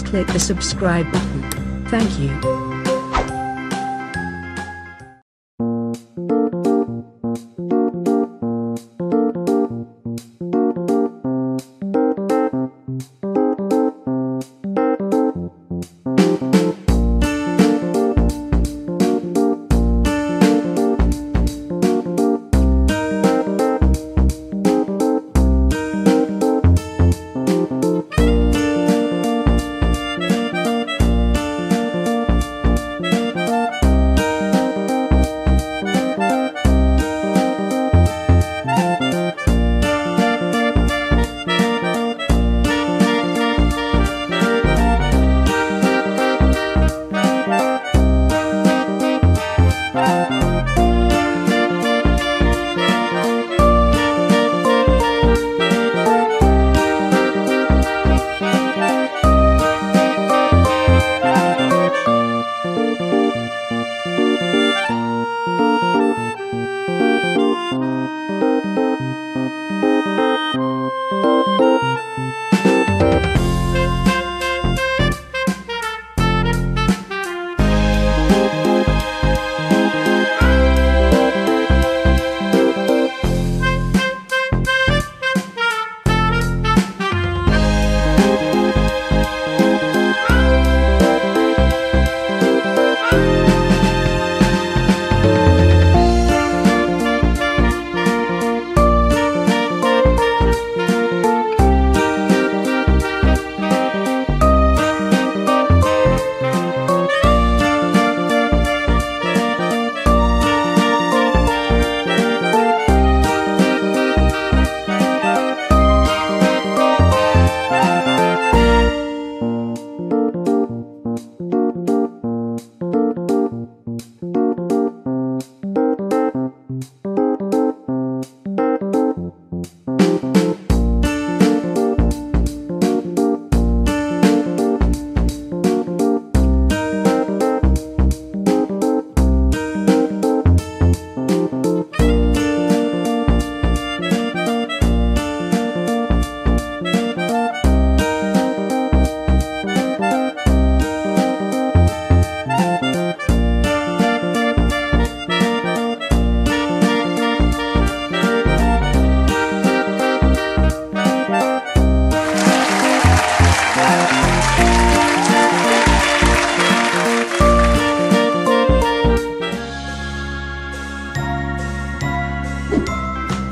please click the subscribe button. Thank you.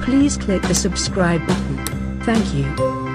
Please click the subscribe button. Thank you.